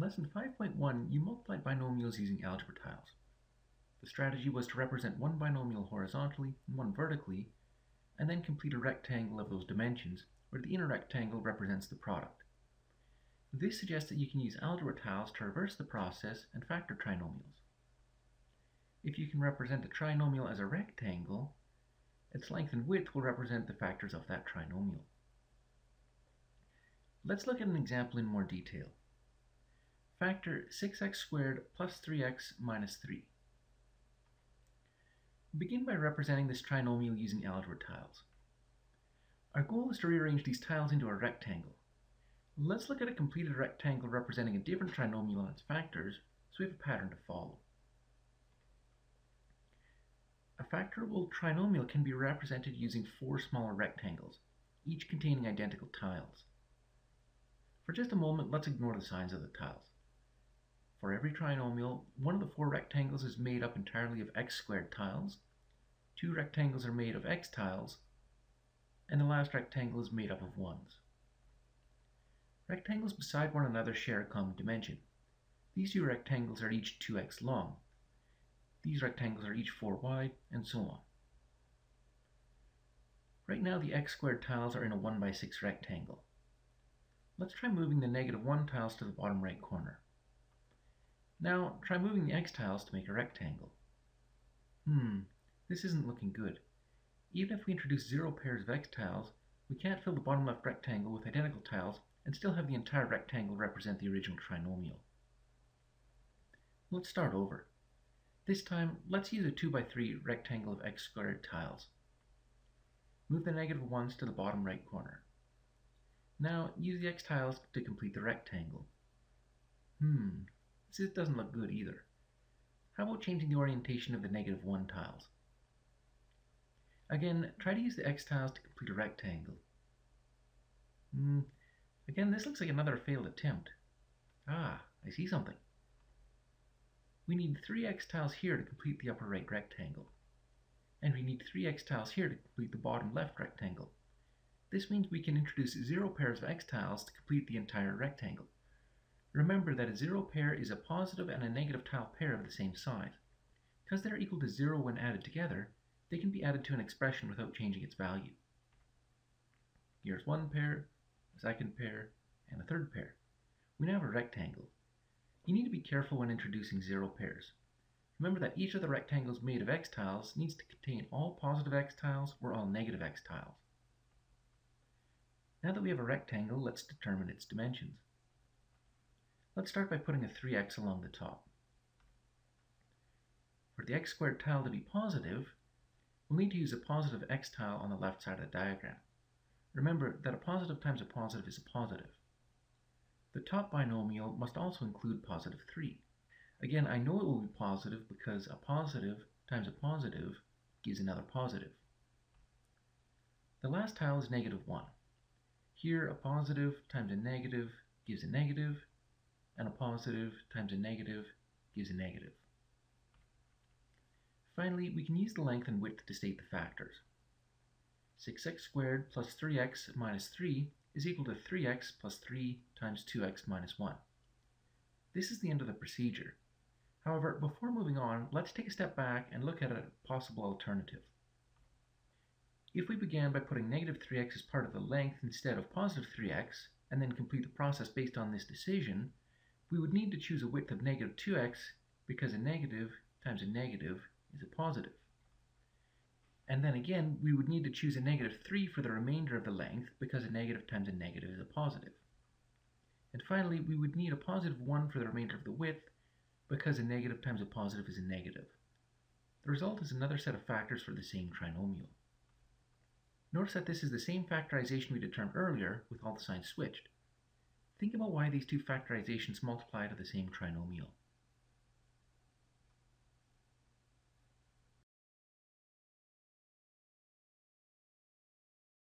In lesson 5.1, you multiplied binomials using algebra tiles. The strategy was to represent one binomial horizontally and one vertically, and then complete a rectangle of those dimensions, where the inner rectangle represents the product. This suggests that you can use algebra tiles to reverse the process and factor trinomials. If you can represent a trinomial as a rectangle, its length and width will represent the factors of that trinomial. Let's look at an example in more detail. Factor 6x squared plus 3x minus 3. Begin by representing this trinomial using algebra tiles. Our goal is to rearrange these tiles into a rectangle. Let's look at a completed rectangle representing a different trinomial and its factors, so we have a pattern to follow. A factorable trinomial can be represented using four smaller rectangles, each containing identical tiles. For just a moment, let's ignore the signs of the tiles. For every trinomial, one of the four rectangles is made up entirely of x squared tiles, two rectangles are made of x tiles, and the last rectangle is made up of ones. Rectangles beside one another share a common dimension. These two rectangles are each 2x long. These rectangles are each 4 wide, and so on. Right now, the x squared tiles are in a 1 by 6 rectangle. Let's try moving the -1 tiles to the bottom right corner. Now, try moving the x tiles to make a rectangle. This isn't looking good. Even if we introduce 0 pairs of x tiles, we can't fill the bottom left rectangle with identical tiles and still have the entire rectangle represent the original trinomial. Let's start over. This time, let's use a 2 by 3 rectangle of x squared tiles. Move the -1s to the bottom right corner. Now, use the x tiles to complete the rectangle. This doesn't look good either. How about changing the orientation of the -1 tiles? Again, try to use the x tiles to complete a rectangle. Again, this looks like another failed attempt. I see something. We need 3 x tiles here to complete the upper right rectangle. And we need 3 x tiles here to complete the bottom left rectangle. This means we can introduce 0 pairs of x tiles to complete the entire rectangle. Remember that a 0 pair is a positive and a negative tile pair of the same size. Because they are equal to 0 when added together, they can be added to an expression without changing its value. Here's one pair, a second pair, and a third pair. We now have a rectangle. You need to be careful when introducing 0 pairs. Remember that each of the rectangles made of x tiles needs to contain all positive x tiles or all negative x tiles. Now that we have a rectangle, let's determine its dimensions. Let's start by putting a 3x along the top. For the x squared tile to be positive, we'll need to use a positive x tile on the left side of the diagram. Remember that a positive times a positive is a positive. The top binomial must also include positive 3. Again, I know it will be positive because a positive times a positive gives another positive. The last tile is -1. Here, a positive times a negative gives a negative, and a positive times a negative gives a negative. Finally, we can use the length and width to state the factors. 6x squared plus 3x minus 3 is equal to 3x plus 3 times 2x minus 1. This is the end of the procedure. However, before moving on, let's take a step back and look at a possible alternative. If we began by putting -3x as part of the length instead of positive 3x, and then complete the process based on this decision, we would need to choose a width of -2x because a negative times a negative is a positive. And then again, we would need to choose a -3 for the remainder of the length because a negative times a negative is a positive. And finally, we would need a +1 for the remainder of the width because a negative times a positive is a negative. The result is another set of factors for the same trinomial. Notice that this is the same factorization we determined earlier with all the signs switched. Think about why these two factorizations multiply to the same trinomial.